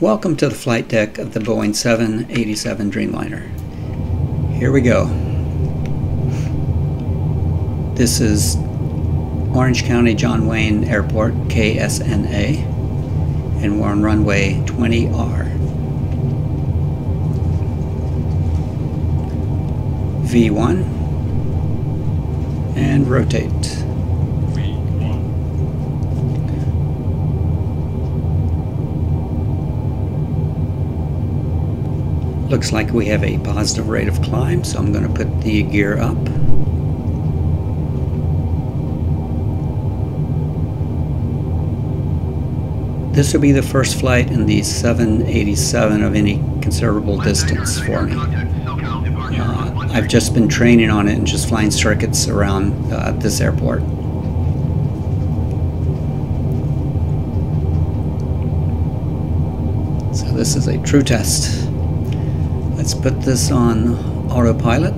Welcome to the flight deck of the Boeing 787 Dreamliner. Here we go. This is Orange County John Wayne Airport, KSNA, and we're on runway 20R. V1 and rotate. Looks like we have a positive rate of climb, so I'm going to put the gear up. This will be the first flight in the 787 of any considerable distance for me. I've just been training on it and just flying circuits around this airport. So this is a true test. Let's put this on autopilot.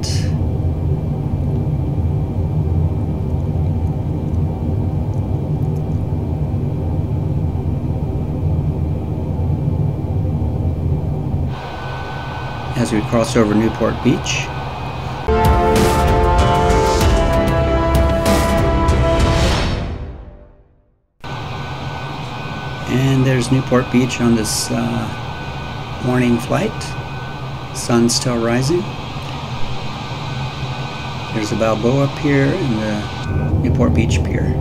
As we cross over Newport Beach. And there's Newport Beach on this morning flight. Sun's still rising. There's the Balboa Pier and the Newport Beach Pier.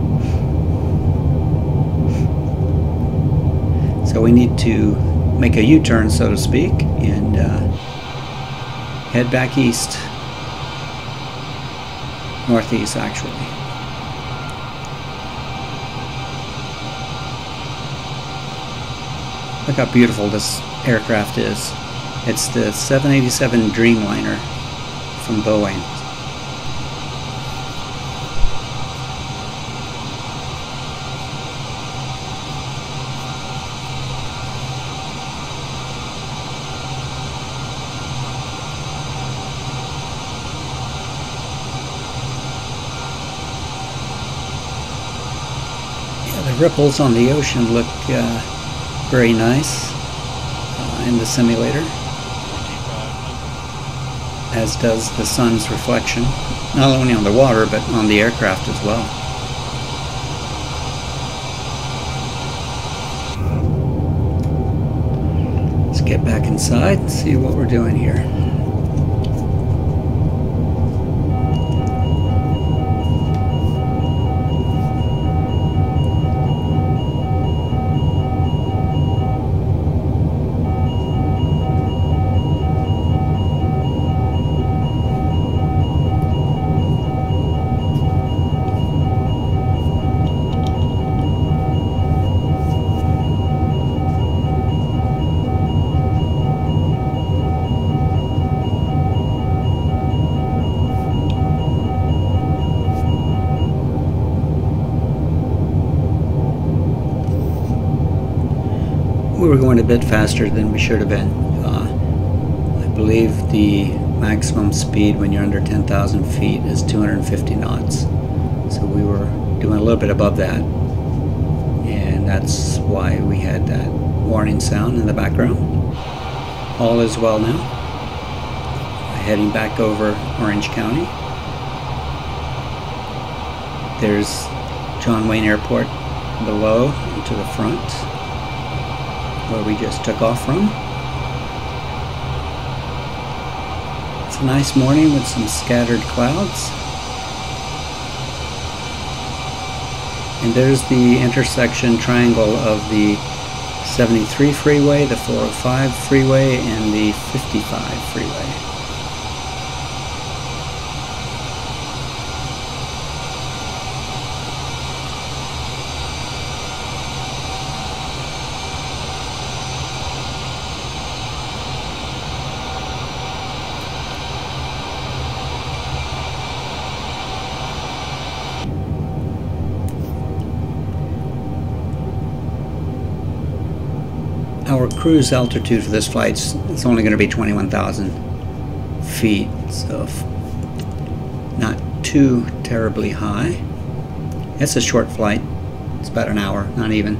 So we need to make a U-turn, so to speak, and head back east. Northeast, actually. Look how beautiful this aircraft is. It's the 787 Dreamliner from Boeing. Yeah, the ripples on the ocean look very nice in the simulator, as does the sun's reflection, not only on the water, but on the aircraft as well. Let's get back inside and see what we're doing here. We were going a bit faster than we should have been. I believe the maximum speed when you're under 10,000 feet is 250 knots. So we were doing a little bit above that. And that's why we had that warning sound in the background. All is well now. Heading back over Orange County. There's John Wayne Airport below and to the front, where we just took off from. It's a nice morning with some scattered clouds. And there's the intersection triangle of the 73 freeway, the 405 freeway, and the 55 freeway. Our cruise altitude for this flight is only going to be 21,000 feet, so not too terribly high. It's a short flight. It's about an hour, not even.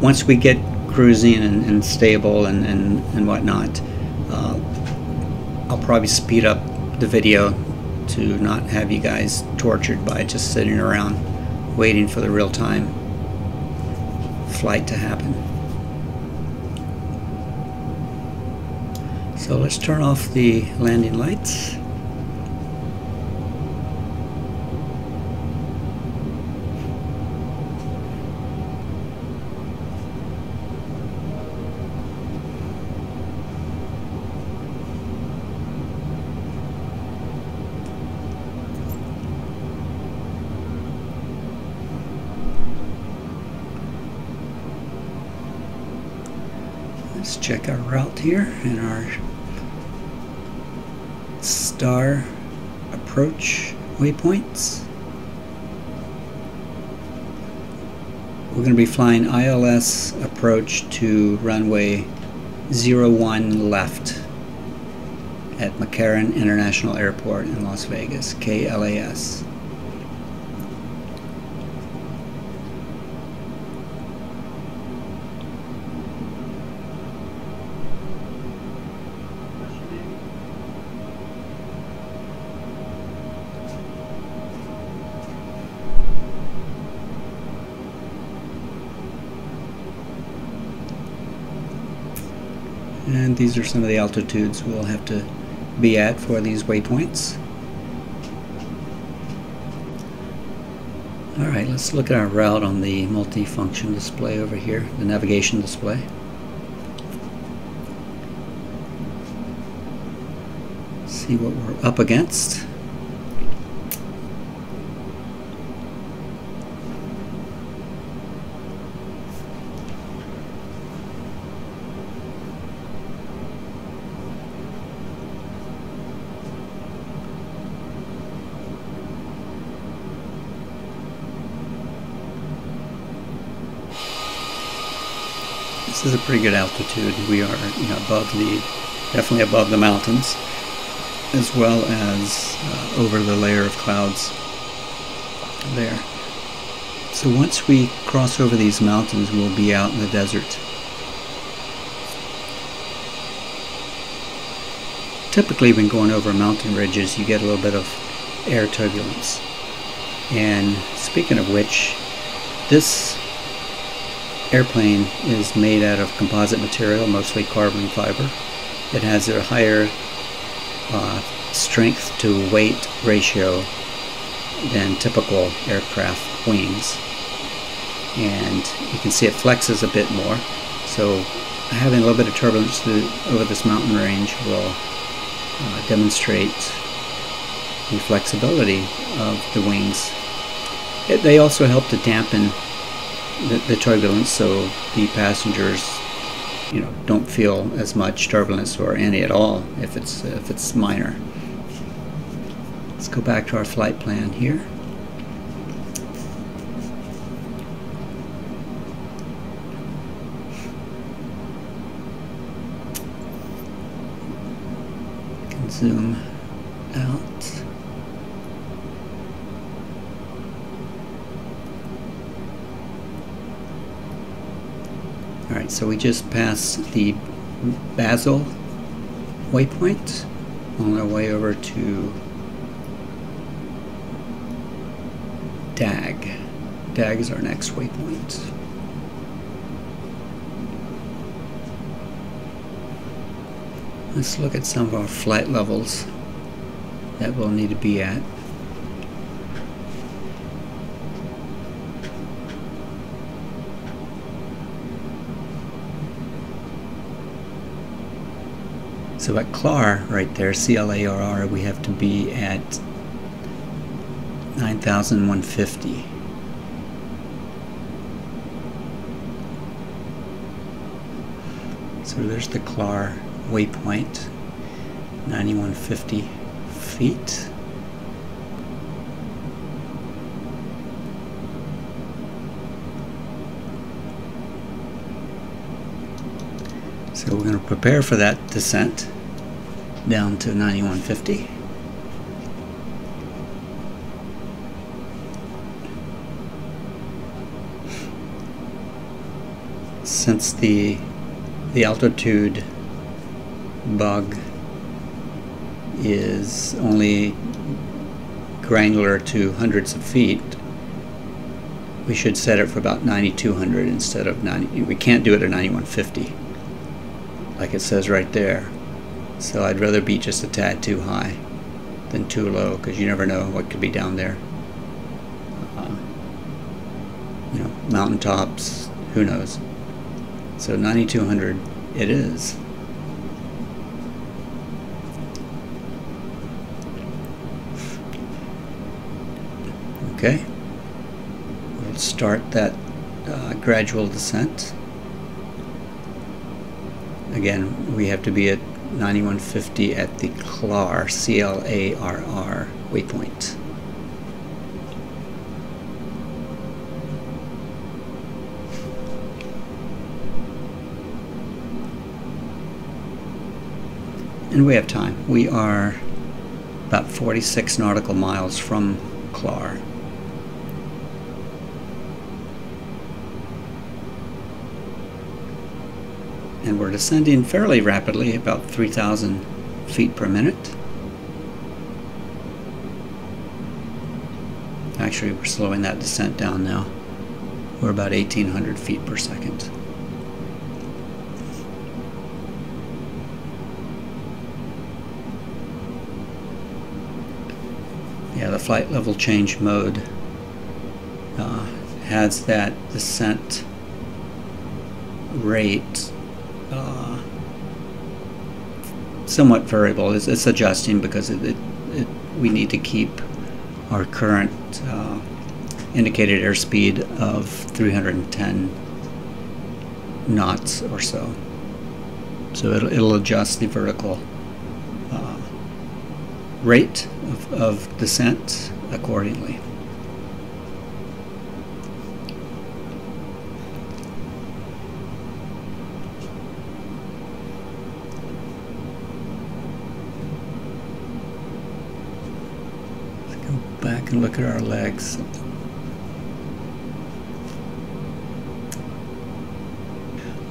Once we get cruising and stable and whatnot. I'll probably speed up the video to not have you guys tortured by just sitting around waiting for the real-time flight to happen. So let's turn off the landing lights. Let's check our route here and our star approach waypoints. We're going to be flying ILS approach to runway 01 left at McCarran International Airport in Las Vegas, KLAS. And these are some of the altitudes we'll have to be at for these waypoints. Alright, let's look at our route on the multi-function display over here, the navigation display. See what we're up against. This is a pretty good altitude. We are definitely above the mountains, as well as over the layer of clouds there. So once we cross over these mountains, we'll be out in the desert. Typically when going over mountain ridges, you get a little bit of air turbulence. And speaking of which, this airplane is made out of composite material, mostly carbon fiber. It has a higher strength to weight ratio than typical aircraft wings, and you can see it flexes a bit more, so having a little bit of turbulence over this mountain range will demonstrate the flexibility of the wings. They also help to dampen the turbulence, so the passengers, don't feel as much turbulence or any at all if it's minor. Let's go back to our flight plan here. You can zoom out. Alright, so we just passed the Basel waypoint on our way over to Dag. Dag is our next waypoint. Let's look at some of our flight levels that we'll need to be at. So at CLAR, right there, C-L-A-R-R, we have to be at 9,150. So there's the CLAR waypoint, 9,150 feet. So we're going to prepare for that descent down to 9150. since the altitude bug is only granular to hundreds of feet, we should set it for about 9,200 instead of 90. We can't do it at 9,150 like it says right there. So I'd rather be just a tad too high than too low, because you never know what could be down there. You know, mountaintops, who knows. So 9,200 it is. Okay, we'll start that gradual descent. Again, we have to be at 9,150 at the CLAR, C-L-A-R-R waypoint. And we have time. We are about 46 nautical miles from CLAR. And we're descending fairly rapidly, about 3,000 feet per minute. Actually, we're slowing that descent down now. We're about 1,800 feet per second. Yeah, the flight level change mode has that descent rate somewhat variable. It's adjusting because we need to keep our current indicated airspeed of 310 knots or so. So it'll adjust the vertical rate of descent accordingly. Back and look at our legs.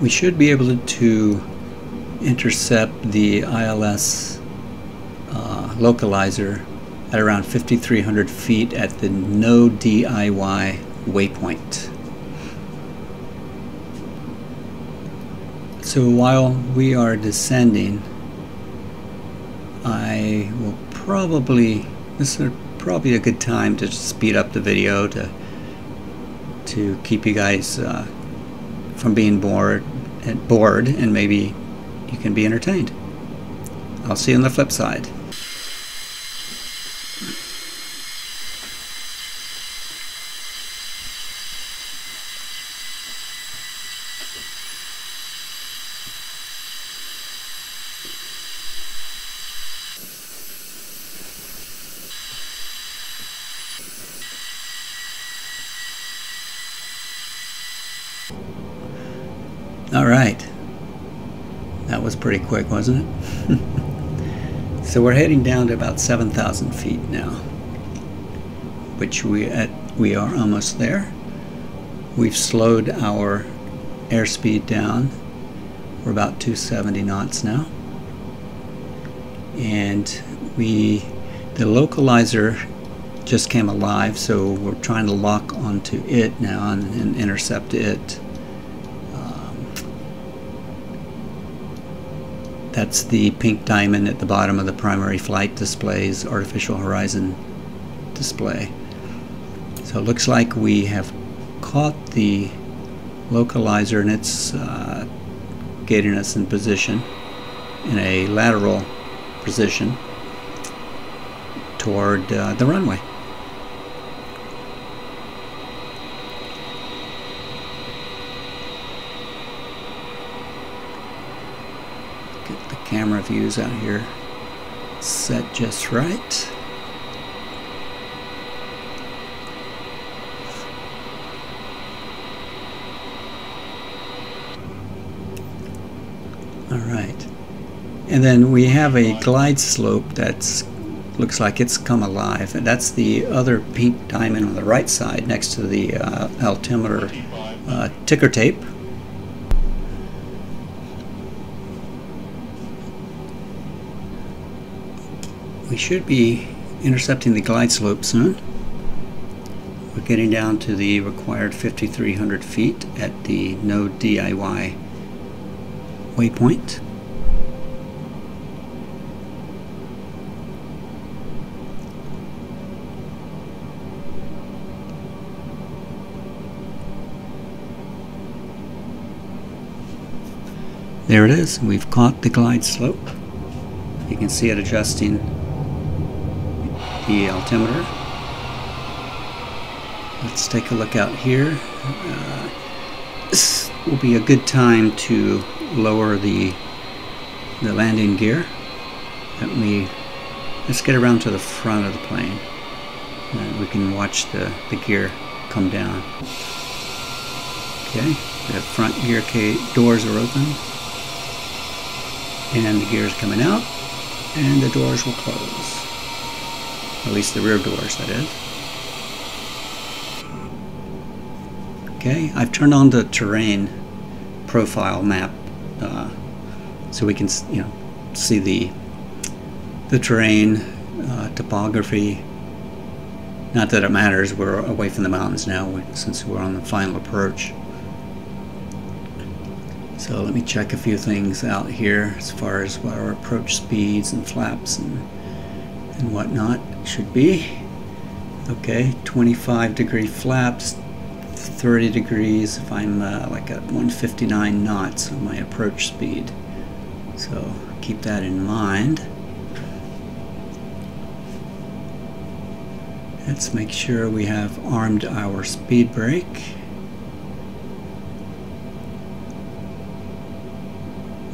We should be able to intercept the ILS localizer at around 5,300 feet at the no DIY waypoint. So while we are descending, I will probably, this is probably a good time to speed up the video to keep you guys from being bored, and maybe you can be entertained. I'll see you on the flip side. Alright, that was pretty quick, wasn't it? So we're heading down to about 7,000 feet now, which we are almost there. We've slowed our airspeed down. We're about 270 knots now. And the localizer just came alive, so we're trying to lock onto it now and intercept it. That's the pink diamond at the bottom of the primary flight display's artificial horizon display. So it looks like we have caught the localizer, and it's getting us in position, in a lateral position toward the runway. Camera views out here set just right. All right, and then we have a glide slope that looks like it's come alive, and that's the other pink diamond on the right side next to the altimeter ticker tape. We should be intercepting the glide slope soon. We're getting down to the required 5,300 feet at the no DIY waypoint. There it is. We've caught the glide slope. You can see it adjusting the altimeter. Let's take a look out here. This will be a good time to lower the landing gear. Let's get around to the front of the plane, and we can watch the gear come down. Okay, the front gear doors are open, and the gear is coming out, and the doors will close. At least the rear doors, that is. Okay, I've turned on the terrain profile map so we can, you know, see the terrain, topography. Not that it matters. We're away from the mountains now since we're on the final approach. So let me check a few things out here as far as what our approach speeds and flaps and whatnot should be. Okay, 25-degree flaps, 30 degrees if I'm like at 159 knots on my approach speed. So keep that in mind. Let's make sure we have armed our speed brake.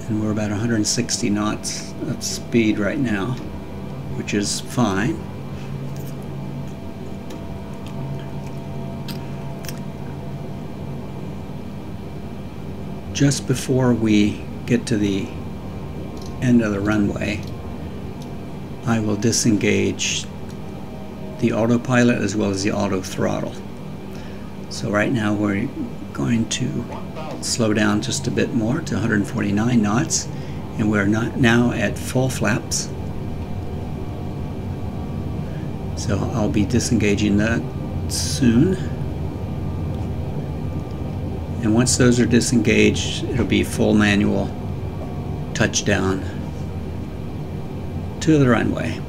And we're about 160 knots of speed right now, which is fine. Just before we get to the end of the runway, I will disengage the autopilot as well as the auto throttle. So right now we're going to slow down just a bit more to 149 knots, and we're not now at full flaps. So I'll be disengaging that soon. And once those are disengaged, it'll be full manual touchdown to the runway.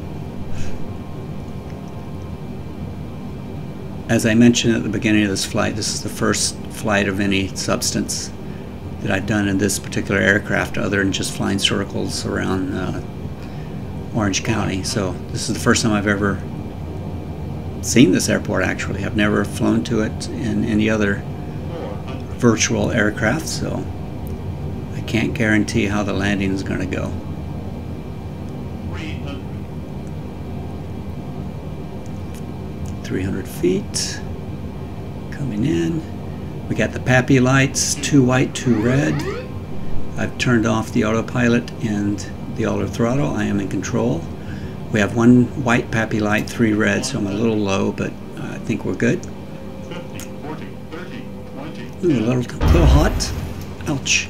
As I mentioned at the beginning of this flight, this is the first flight of any substance that I've done in this particular aircraft other than just flying circles around Orange County. So this is the first time I've ever seen this airport, actually. I've never flown to it in any other virtual aircraft, so I can't guarantee how the landing is going to go. ...300 feet, coming in. We got the Pappy lights, 2 white, 2 red. I've turned off the autopilot and the auto throttle. I am in control. We have 1 white Pappy light, 3 red, so I'm a little low, but I think we're good. 50, 40, 30, 20, ooh, a little hot. Ouch.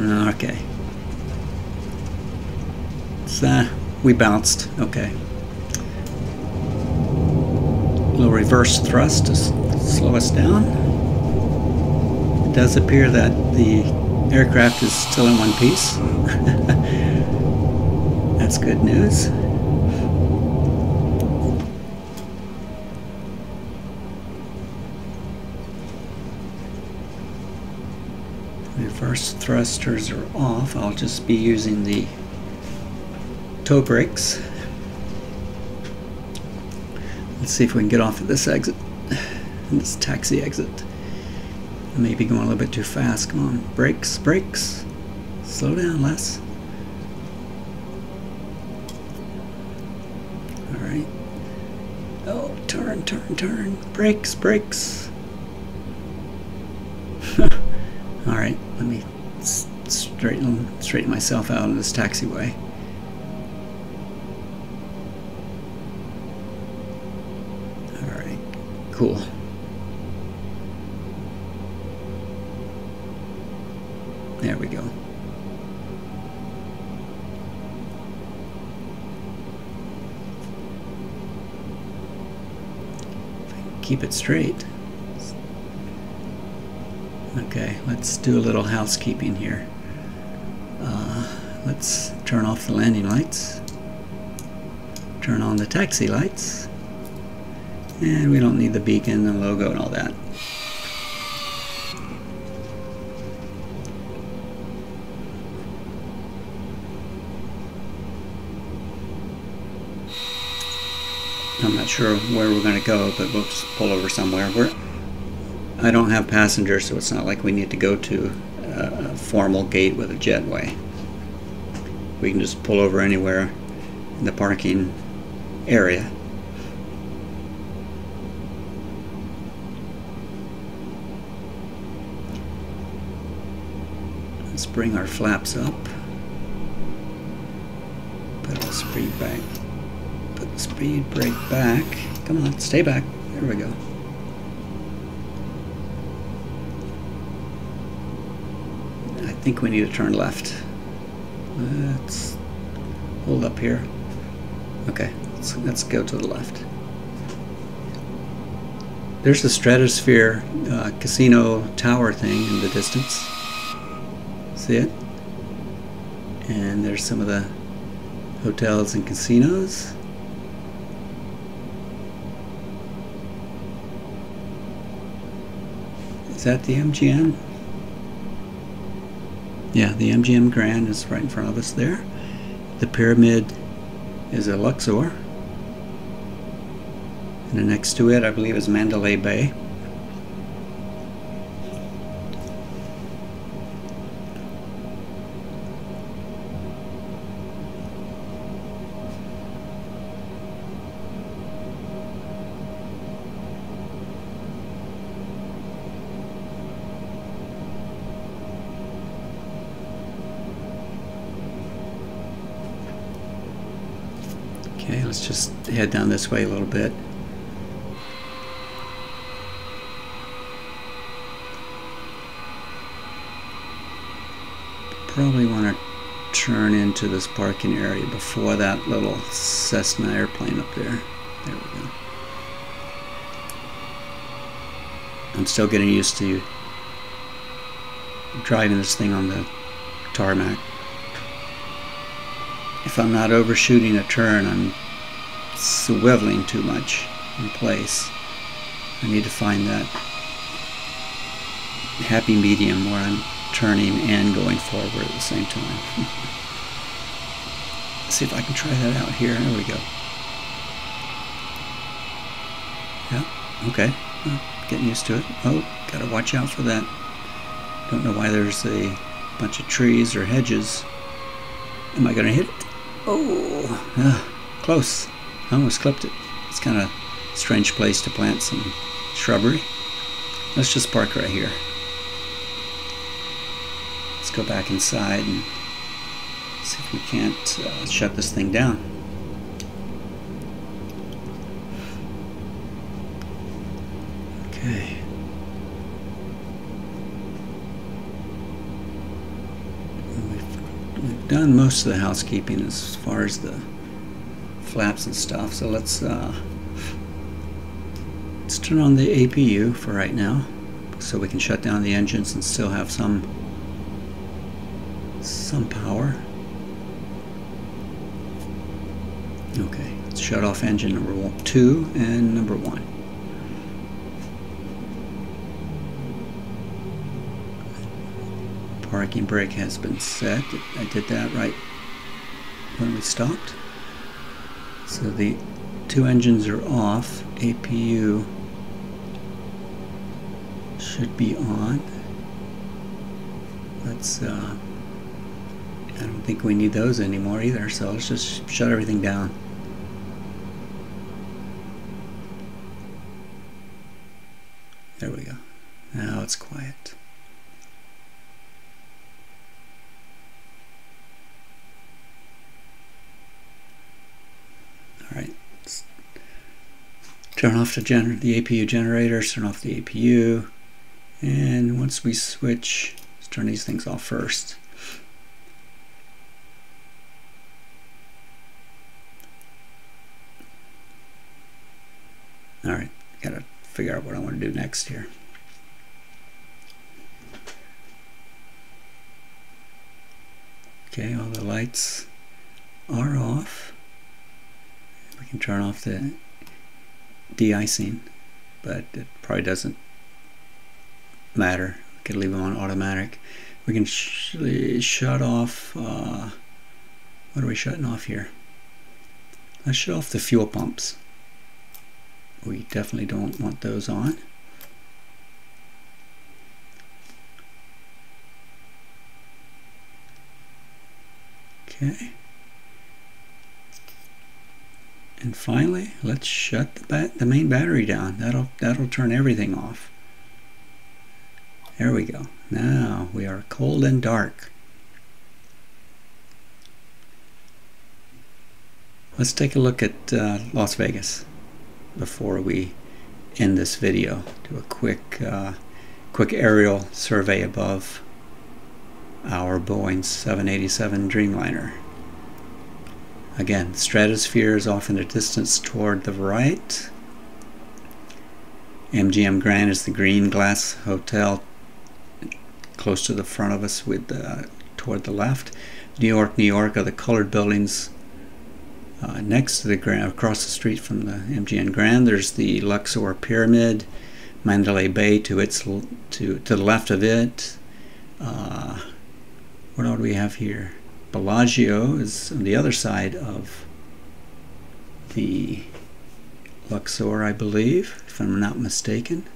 Okay. So we bounced. Okay. Little reverse thrust to slow us down. It does appear that the aircraft is still in one piece. That's good news. Reverse thrusters are off. I'll just be using the toe brakes. Let's see if we can get off at this exit, this taxi exit. Maybe going a little bit too fast. Come on, brakes, brakes. Slow down, Les. All right. Oh, turn, turn, turn. Brakes, brakes. All right. Let me straighten myself out in this taxiway. Cool. There we go. keep it straight. Okay, let's do a little housekeeping here. Let's turn off the landing lights, turn on the taxi lights, and we don't need the beacon and logo and all that. I'm not sure where we're going to go, but we'll just pull over somewhere. I don't have passengers, so it's not like we need to go to a formal gate with a jetway. We can just pull over anywhere in the parking area. Let's bring our flaps up, put the speed back, put the speed brake back. Come on, stay back. There we go. I think we need to turn left. Let's hold up here. Okay, let's go to the left. There's the Stratosphere casino tower thing in the distance. See it? And there's some of the hotels and casinos. Is that the MGM? Yeah, the MGM Grand is right in front of us there. The pyramid is a Luxor. And then next to it, I believe, is Mandalay Bay. Okay, let's just head down this way a little bit. Probably want to turn into this parking area before that little Cessna airplane up there. There we go. I'm still getting used to driving this thing on the tarmac. If I'm not overshooting a turn, I'm swiveling too much in place. I need to find that happy medium where I'm turning and going forward at the same time. Let's see if I can try that out here. There we go. Yeah, okay. Getting used to it. Oh, gotta watch out for that. Don't know why there's a bunch of trees or hedges. Am I gonna hit it? Oh, close. I almost clipped it. It's kind of a strange place to plant some shrubbery. Let's just park right here. Let's go back inside and see if we can't shut this thing down. Okay. We've done most of the housekeeping as far as the flaps and stuff, so let's turn on the APU for right now so we can shut down the engines and still have some power. Okay, let's shut off engine number 2 and number 1. Parking brake has been set. I did that right when we stopped. So the two engines are off. APU should be on. Let's, I don't think we need those anymore either, so let's just shut everything down. There we go. Now it's quiet. Alright, let's turn off the APU generator, turn off the APU, and once we switch, let's turn these things off first. figure out what I want to do next here. Okay, all the lights are off. We can turn off the de-icing, but it probably doesn't matter. We could leave them on automatic. We can shut off, what are we shutting off here? Let's shut off the fuel pumps. We definitely don't want those on. Okay. And finally, let's shut the main battery down. That'll turn everything off. There we go. Now we are cold and dark. Let's take a look at Las Vegas before we end this video. Do a quick aerial survey above our Boeing 787 Dreamliner. Again, Stratosphere is off in the distance toward the right. MGM Grand is the green glass hotel close to the front of us with toward the left. New York, New York are the colored buildings next to the Grand, across the street from the MGM Grand. There's the Luxor Pyramid, Mandalay Bay to the left of it. What all do we have here? Bellagio is on the other side of the Luxor, I believe, if I'm not mistaken.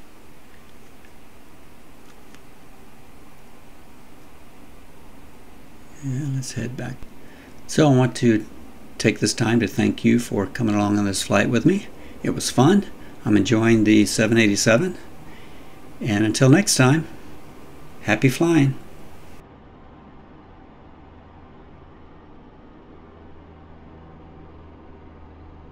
Yeah, let's head back. So I want to take this time to thank you for coming along on this flight with me. It was fun. I'm enjoying the 787. And until next time, happy flying.